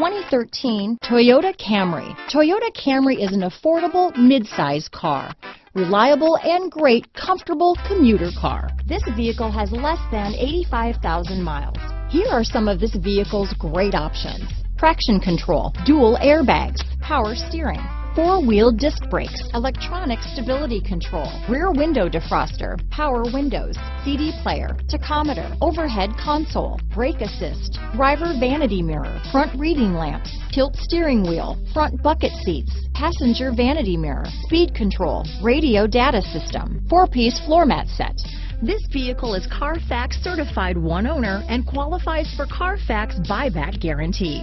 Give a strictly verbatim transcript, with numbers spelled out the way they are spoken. twenty thirteen Toyota Camry. Toyota Camry is an affordable mid-size car, reliable and great comfortable commuter car. This vehicle has less than eighty-five thousand miles. Here are some of this vehicle's great options: traction control, dual airbags, power steering, four-wheel disc brakes, electronic stability control, rear window defroster, power windows, C D player, tachometer, overhead console, brake assist, driver vanity mirror, front reading lamps, tilt steering wheel, front bucket seats, passenger vanity mirror, speed control, radio data system, four-piece floor mat set. This vehicle is Carfax certified one owner and qualifies for Carfax buyback guarantee.